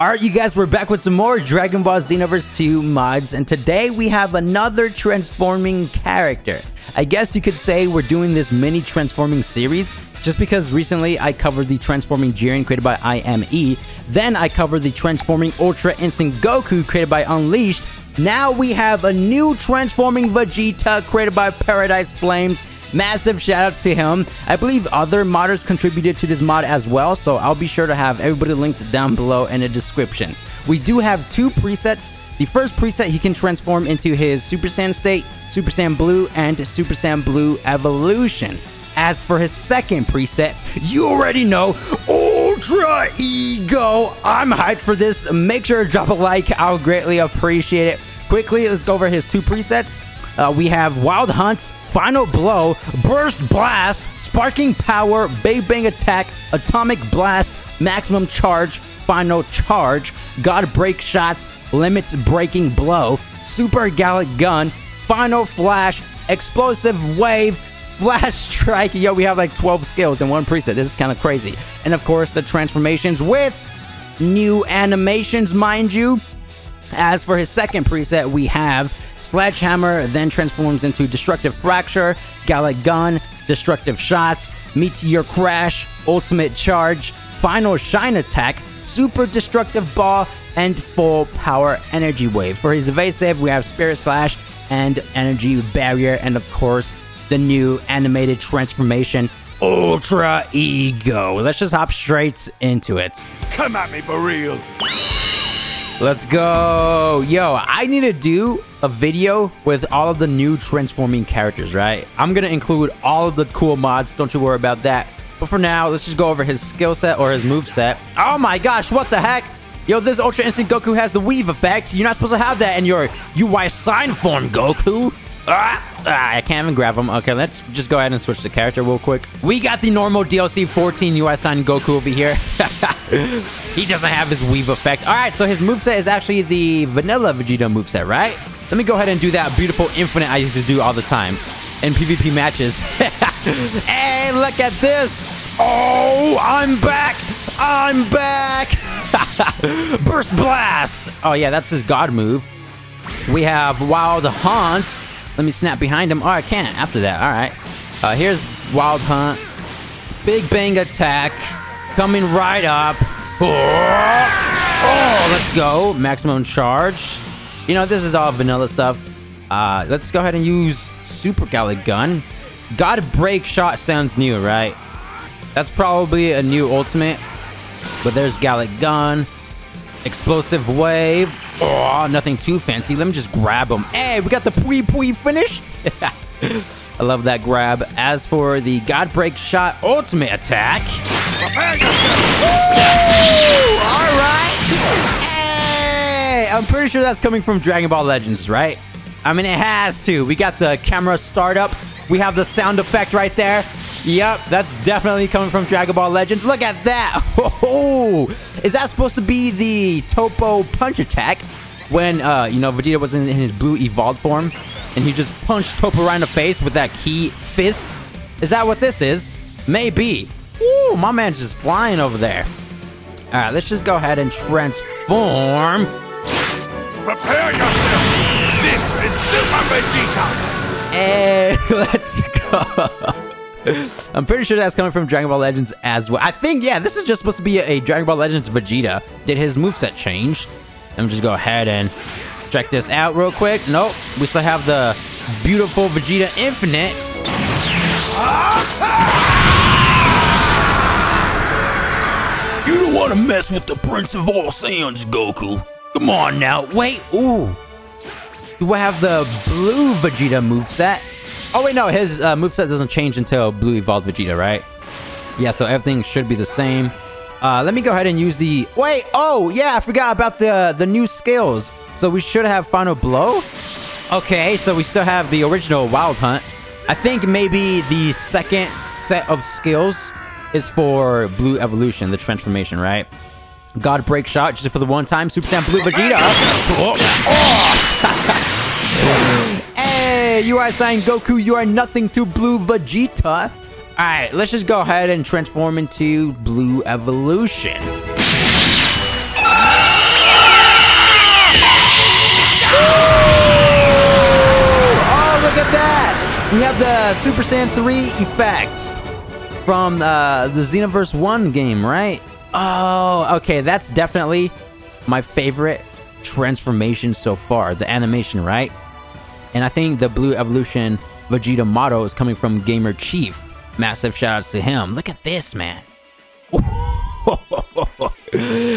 Alright you guys, we're back with some more Dragon Ball Xenoverse 2 mods, and today we have another transforming character. I guess you could say we're doing this mini transforming series just because recently I covered the transforming Jiren created by IME, then I covered the transforming Ultra Instinct Goku created by Unleashed, now we have a new transforming Vegeta created by Paradise Flames. Massive shoutouts to him. I believe other modders contributed to this mod as well, so I'll be sure to have everybody linked down below in the description. We do have two presets. The first preset he can transform into his Super Saiyan state, Super Saiyan Blue, and Super Saiyan Blue Evolution. As for his second preset, you already know, Ultra Ego. I'm hyped for this. Make sure to drop a like. I'll greatly appreciate it. Quickly, let's go over his two presets. We have Wild Hunt, Final Blow, Burst Blast, Sparking Power, Bay Bang Attack, Atomic Blast, Maximum Charge, Final Charge, God Break Shots, Limits Breaking Blow, Super Galick Gun, Final Flash, Explosive Wave, Flash Strike. Yo, we have like 12 skills in one preset. This is kind of crazy. And of course, the transformations with new animations, mind you. As for his second preset, we have Sledgehammer, then transforms into Destructive Fracture, Galick Gun, Destructive Shots, Meteor Crash, Ultimate Charge, Final Shine Attack, Super Destructive Ball, and Full Power Energy Wave. For his evasive, we have Spirit Slash and Energy Barrier, and of course, the new animated transformation, Ultra Ego. Let's just hop straight into it. Come at me for real. Let's go. Yo, I need to do a video with all of the new transforming characters, right? I'm gonna include all of the cool mods, don't you worry about that. But for now, let's just go over his skill set or his move set. Oh my gosh, what the heck? Yo, this Ultra Instinct Goku has the weave effect. You're not supposed to have that in your UI sign form, Goku. I can't even grab him. Okay, let's just go ahead and switch the character real quick. We got the normal DLC 14 UI sign Goku over here. He doesn't have his weave effect. All right, so his moveset is actually the vanilla Vegeta moveset, right? Let me go ahead and do that beautiful infinite I used to do all the time in PvP matches. Hey, look at this. Oh, I'm back. I'm back. Burst Blast. Oh, yeah, that's his God move. We have Wild Hunt. Let me snap behind him. Oh, I can't after that. All right. Here's Wild Hunt. Big Bang Attack. Coming right up. Oh, let's go. Maximum Charge. You know, this is all vanilla stuff. Let's go ahead and use Super Galick Gun. God Break Shot sounds new, right? That's probably a new ultimate. But there's Galick Gun. Explosive Wave. Oh, nothing too fancy. Let me just grab him. Hey, we got the Pui Pui finish. I love that grab. As for the God Break Shot Ultimate Attack. All right. I'm pretty sure that's coming from Dragon Ball Legends, right? I mean, it has to. We got the camera startup. We have the sound effect right there. Yep, that's definitely coming from Dragon Ball Legends. Look at that. Oh, is that supposed to be the Toppo punch attack when, you know, Vegeta was in his blue evolved form and he just punched Toppo right in the face with that key fist? Is that what this is? Maybe. Ooh, my man's just flying over there. All right, let's just go ahead and transform. Prepare yourself. This is Super Vegeta. Hey, let's go. I'm pretty sure that's coming from Dragon Ball Legends as well. I think, yeah, this is just supposed to be a Dragon Ball Legends Vegeta. Did his moveset change? Let me just go ahead and check this out real quick. Nope. We still have the beautiful Vegeta Infinite. You don't want to mess with the Prince of All Saiyans, Goku. Come on now, wait, ooh. Do I have the blue Vegeta moveset? Oh wait, no, his moveset doesn't change until blue evolved Vegeta, right? Yeah, so everything should be the same. Let me go ahead and use the, wait, oh yeah, I forgot about the new skills. So we should have Final Blow. Okay, so we still have the original Wild Hunt. I think maybe the second set of skills is for Blue Evolution, the transformation, right? God Break Shot just for the one time. Super Saiyan Blue Vegeta. Oh. Oh. Hey, you are saying Goku, you are nothing to Blue Vegeta. All right, let's just go ahead and transform into Blue Evolution. We have the Super Saiyan 3 effects from the Xenoverse 1 game, right? Oh, okay. That's definitely my favorite transformation so far. The animation, right? And I think the Blue Evolution Vegeta motto is coming from Gamer Chief. Massive shoutouts to him. Look at this, man.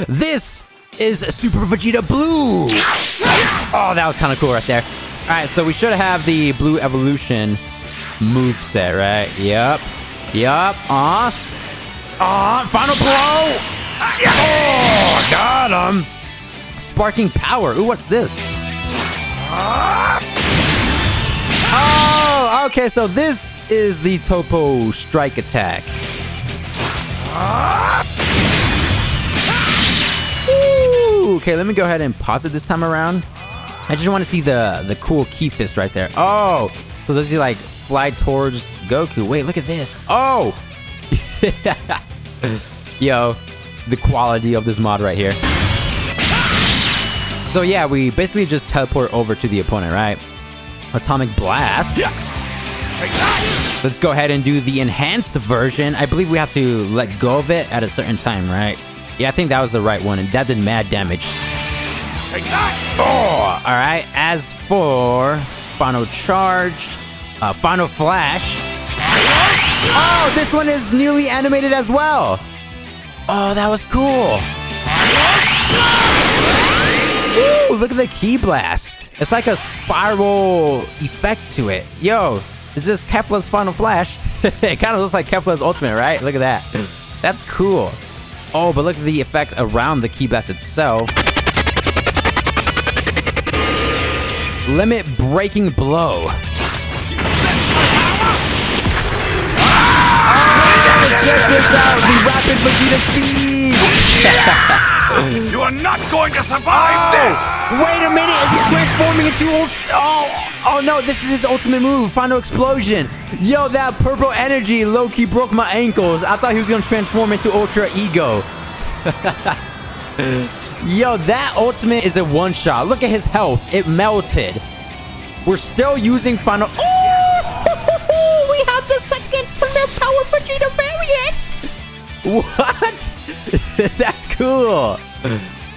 This is Super Vegeta Blue. Oh, that was kind of cool right there. All right, so we should have the Blue Evolution moveset, right? Yep. Yep. Final Blow. Oh, got him. Sparking Power. Ooh, what's this? Oh, okay, so this is the Toppo Strike Attack. Ooh, okay, let me go ahead and pause it this time around. I just want to see the cool key fist right there. Oh, so does he like fly towards Goku? Wait, look at this. Oh, yo, the quality of this mod right here. So yeah, we basically just teleport over to the opponent, right? Atomic Blast. Let's go ahead and do the enhanced version. I believe we have to let go of it at a certain time, right? Yeah, I think that was the right one, and that did mad damage. Oh, all right. As for Final Charge, Final Flash. Oh, this one is newly animated as well. Oh, that was cool. Ooh, look at the Key Blast. It's like a spiral effect to it. Yo, is this Kefla's Final Flash? It kind of looks like Kefla's Ultimate, right? Look at that. That's cool. Oh, but look at the effect around the Key Blast itself. Limit Breaking Blow. Oh, check this out, the rapid Vegeta speed. You are not going to survive this. Wait a minute, is he transforming into oh no, this is his ultimate move, Final Explosion. Yo, that purple energy low-key broke my ankles. I thought he was gonna transform into Ultra Ego. Yo, that ultimate is a one-shot. Look at his health. It melted. We're still using Final... Ooh! We have the second Thunder Power Vegeta variant! What? That's cool.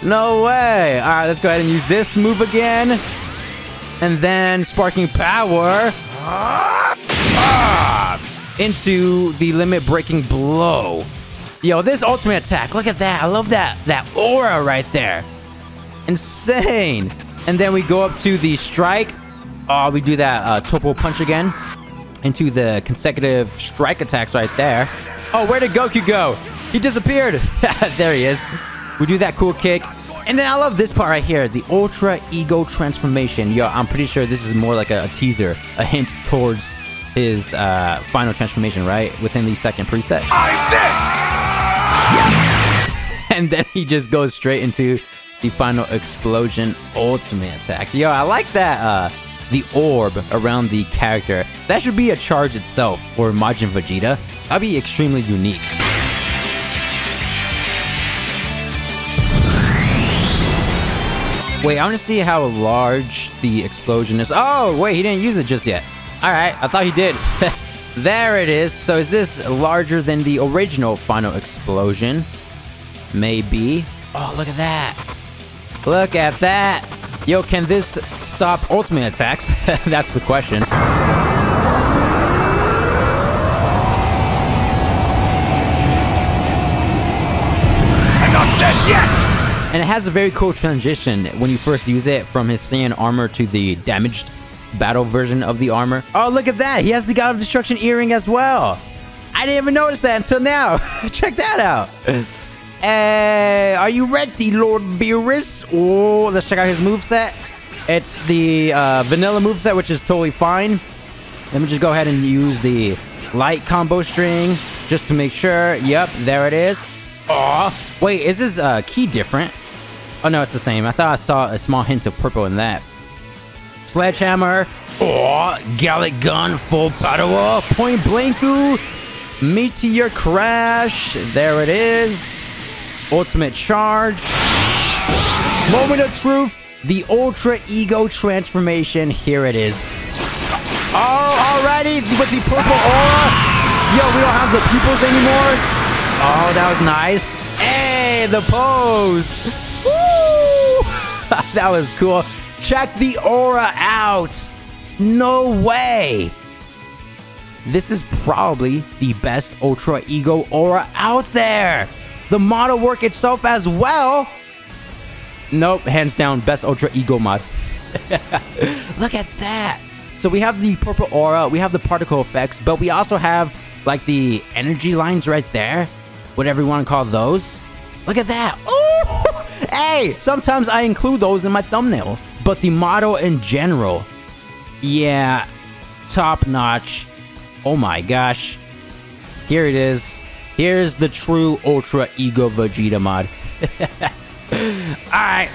No way. All right, let's go ahead and use this move again. And then Sparking Power. Into the Limit Breaking Blow. Yo, this ultimate attack, look at that. I love that aura right there. Insane. And then we go up to the strike. Oh, we do that Toppo punch again. Into the consecutive strike attacks right there. Oh, where did Goku go? He disappeared. There he is. We do that cool kick. And then I love this part right here, the Ultra Ego transformation. Yo, I'm pretty sure this is more like a teaser, a hint towards his final transformation, right? Within the second preset. And then he just goes straight into the Final Explosion ultimate attack. Yo, I like that, the orb around the character. That should be a charge itself for Majin Vegeta. That'd be extremely unique. Wait, I want to see how large the explosion is. Oh, wait, he didn't use it just yet. All right, I thought he did. There it is. So is this larger than the original Final Explosion? Maybe. Oh, look at that. Look at that. Yo, can this stop ultimate attacks? That's the question. I'm not dead yet! And it has a very cool transition when you first use it from his Saiyan armor to the damaged battle version of the armor. Oh, look at that. He has the God of Destruction earring as well. I didn't even notice that until now. Check that out. Are you ready, Lord Beerus? Oh, let's check out his moveset. It's the vanilla moveset, which is totally fine. Let me just go ahead and use the light combo string just to make sure. Yep, there it is. Oh, wait, is this key different? Oh, no, it's the same. I thought I saw a small hint of purple in that. Sledgehammer. Oh, Galick Gun, full power, point blanku, Meteor Crash. There it is. Ultimate Charge. Moment of truth. The Ultra Ego transformation. Here it is. Oh, alrighty, with the purple aura. Yo, we don't have the pupils anymore. Oh, that was nice. Hey, the pose. Woo! That was cool. Check the aura out. No way. This is probably the best Ultra Ego aura out there. The model work itself as well. Nope, hands down, best Ultra Ego mod. Look at that. So we have the purple aura, we have the particle effects, but we also have like the energy lines right there. Whatever you want to call those. Look at that. Ooh! Hey, sometimes I include those in my thumbnails. But the model in general, yeah, top notch. Oh my gosh. Here it is. Here's the true Ultra Ego Vegeta mod. Alright,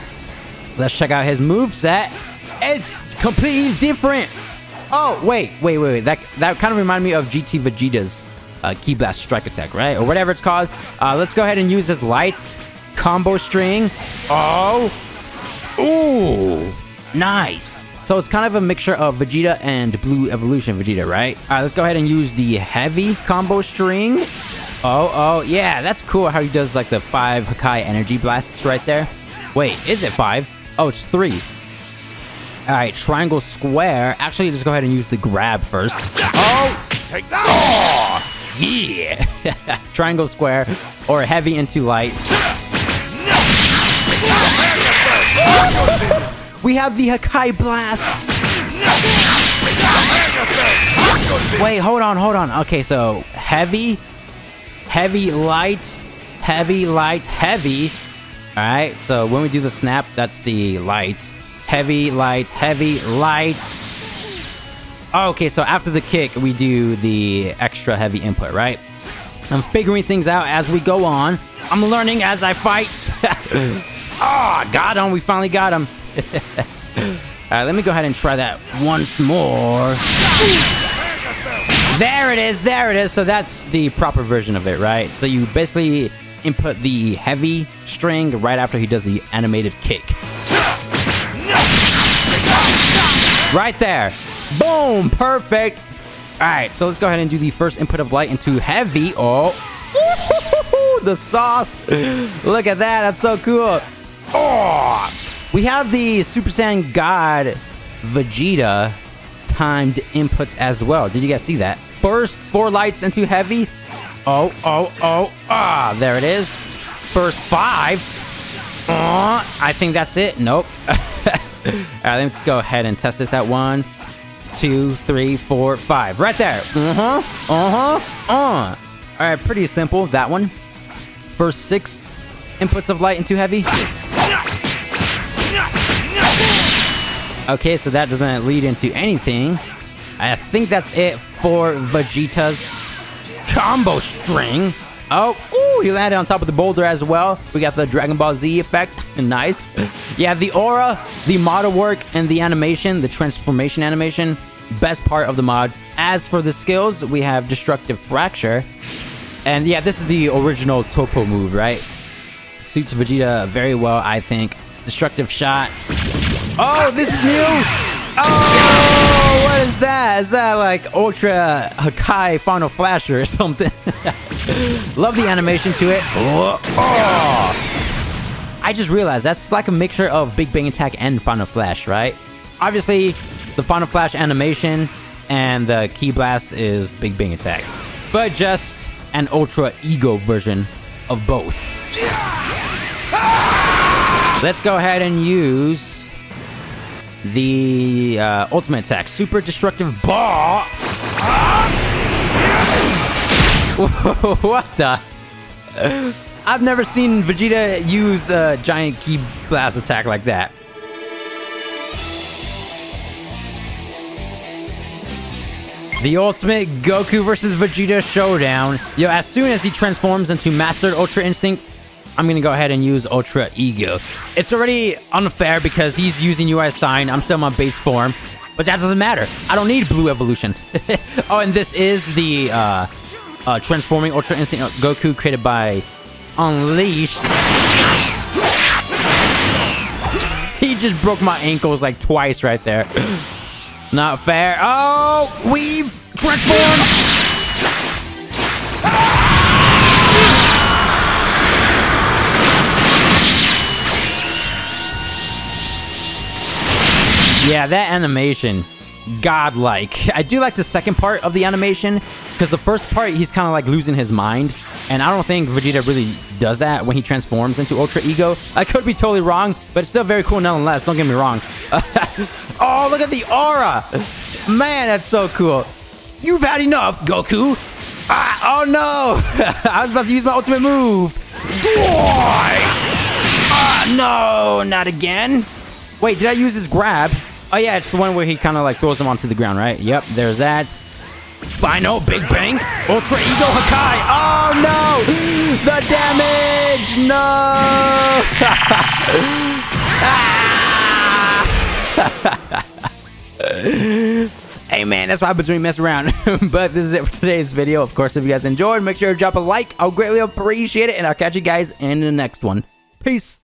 let's check out his moveset. It's completely different. Oh, wait. That kind of reminded me of GT Vegeta's Key Blast Strike Attack, right? Or whatever it's called. Let's go ahead and use his lights. Combo string. Oh. Ooh. Nice. So it's kind of a mixture of Vegeta and Blue Evolution Vegeta, right? Alright, let's go ahead and use the heavy combo string. Oh, yeah. That's cool how he does like the 5 Hakai energy blasts right there. Wait, is it 5? Oh, it's 3. Alright, triangle square. Actually, just go ahead and use the grab first. Oh! Take that! Oh, yeah! Triangle square or heavy into light. We have the Hakai Blast! Wait, hold on. Okay, so heavy, heavy light, heavy light, heavy. Alright, so when we do the snap, that's the lights. Heavy, light, heavy, light. Okay, so after the kick, we do the extra heavy input, right? I'm figuring things out as we go on. I'm learning as I fight. Oh, got him. We finally got him. All right, let me go ahead and try that once more. There it is. There it is. So that's the proper version of it, right? So you basically input the heavy string right after he does the animated kick. Right there. Boom. Perfect. All right. So let's go ahead and do the first input of light into heavy. Oh, the sauce. Look at that. That's so cool. Oh, we have the Super Saiyan God Vegeta timed inputs as well. Did you guys see that? First 4 lights into heavy. Oh. Ah, there it is. First 5. I think that's it. Nope. Alright, let's go ahead and test this out. 1, 2, 3, 4, 5. Right there. Alright, pretty simple, that one. First 6 inputs of light into heavy. Okay, so that doesn't lead into anything. I think that's it for Vegeta's combo string. Oh, ooh, he landed on top of the boulder as well. We got the Dragon Ball Z effect. Nice. Yeah, the aura, the model work, and the animation, the transformation animation. Best part of the mod. As for the skills, we have Destructive Fracture. And yeah, this is the original Toppo move, right? Suits Vegeta very well, I think. Destructive Shots. Oh, this is new! Oh, what is that? Is that like Ultra Hakai Final Flash or something? Love the animation to it. Oh. I just realized that's like a mixture of Big Bang Attack and Final Flash, right? Obviously, the Final Flash animation and the Key Blast is Big Bang Attack, but just an Ultra Ego version of both. Let's go ahead and use the Ultimate Attack, Super Destructive Ball. What the? I've never seen Vegeta use a giant Key Blast attack like that. The Ultimate Goku vs. Vegeta Showdown. Yo, as soon as he transforms into Mastered Ultra Instinct, I'm gonna go ahead and use Ultra Ego. It's already unfair because he's using UI Sign. I'm still in my base form, but that doesn't matter. I don't need Blue Evolution. Oh, and this is the transforming Ultra Instinct Goku created by Unleashed. He just broke my ankles like twice right there. Not fair. Oh, we've transformed. Yeah, that animation, godlike. I do like the second part of the animation, because the first part, he's kind of like losing his mind. And I don't think Vegeta really does that when he transforms into Ultra Ego. I could be totally wrong, but it's still very cool nonetheless. Don't get me wrong. Oh, look at the aura. Man, that's so cool. You've had enough, Goku. Ah, oh, no. I was about to use my ultimate move. No, not again. Wait, did I use his grab? Oh, yeah, it's the one where he kind of like throws him onto the ground, right? Yep, there's that. Final Big Bang Ultra Ego Hakai. Oh no! The damage! No! Hey man, that's what happens when you mess around. But this is it for today's video. Of course, if you guys enjoyed, make sure to drop a like. I'll greatly appreciate it, and I'll catch you guys in the next one. Peace!